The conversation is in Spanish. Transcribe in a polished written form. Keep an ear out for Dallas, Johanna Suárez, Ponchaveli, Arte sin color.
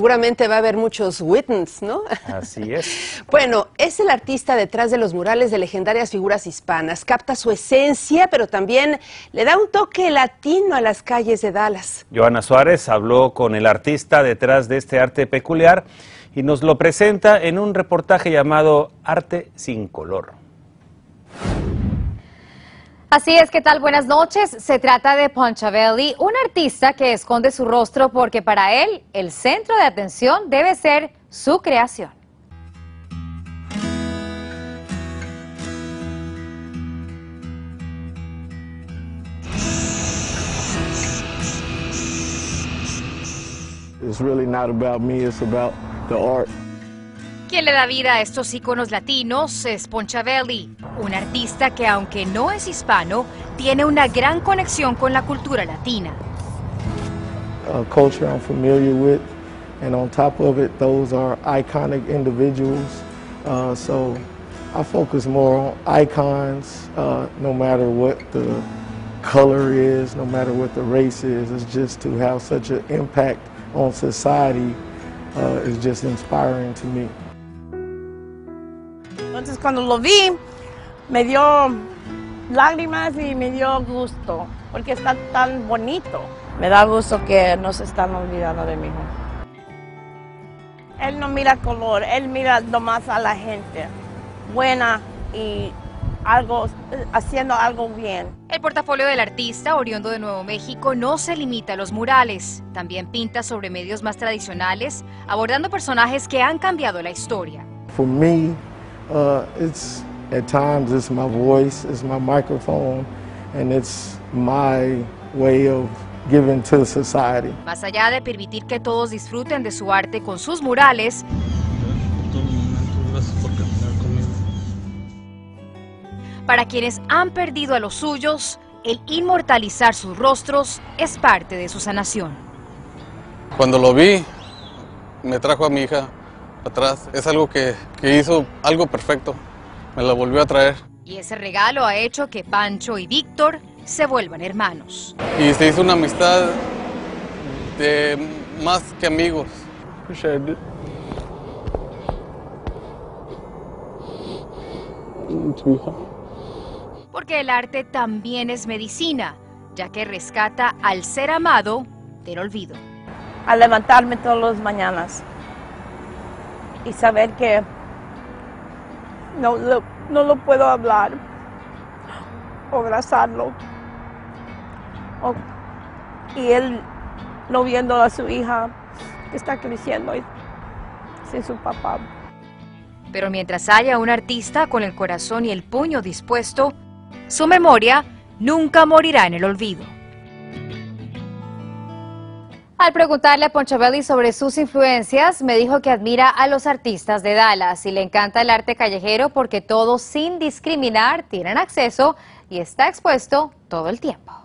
Seguramente va a haber muchos witness, ¿no? Así es. Bueno, es el artista detrás de los murales de legendarias figuras hispanas. Capta su esencia, pero también le da un toque latino a las calles de Dallas. Johanna Suárez habló con el artista detrás de este arte peculiar y nos lo presenta en un reportaje llamado Arte sin color. Así es, ¿qué tal? Buenas noches. Se trata de Ponchaveli, un artista que esconde su rostro porque para él el centro de atención debe ser su creación. It's really not about me, it's about the art. Quien le da vida a estos íconos latinos es Ponchaveli, un artista que, aunque no es hispano, tiene una gran conexión con la cultura latina. Culture I'm familiar with, and on top of it, those are iconic individuals. So I focus more on icons, no matter what the color is, no matter what the race is. It's just to have such an impact on society is just inspiring to me. Entonces cuando lo vi, me dio lágrimas y me dio gusto, porque está tan bonito. Me da gusto que no se están olvidando de mi hijo. Él no mira color, él mira nomás a la gente buena y haciendo algo bien. El portafolio del artista, oriundo de Nuevo México, no se limita a los murales. También pinta sobre medios más tradicionales, abordando personajes que han cambiado la historia. For me, it's at times it's my voice, it's my microphone, and it's my way of giving to society. Más allá de permitir que todos disfruten de su arte con sus murales, para quienes han perdido a los suyos, el inmortalizar sus rostros es parte de su sanación. Cuando lo vi, me trajo a mi hija atrás. Es algo que hizo algo perfecto, me la volvió a traer. Y ese regalo ha hecho que Pancho y Víctor se vuelvan hermanos. Y se hizo una amistad de más que amigos. Porque el arte también es medicina, ya que rescata al ser amado del olvido. Al levantarme todas las mañanas y saber que no lo puedo hablar, o abrazarlo, y él no viendo a su hija que está creciendo sin su papá. Pero mientras haya un artista con el corazón y el puño dispuesto, su memoria nunca morirá en el olvido. Al preguntarle a Ponchaveli sobre sus influencias, me dijo que admira a los artistas de Dallas y le encanta el arte callejero porque todos, sin discriminar, tienen acceso y está expuesto todo el tiempo.